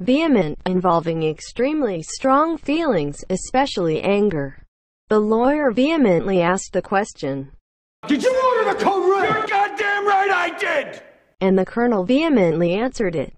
vehement, involving extremely strong feelings, especially anger. The lawyer vehemently asked the question, "Did you order the code red?" "You're goddamn right I did!" And the colonel vehemently answered it.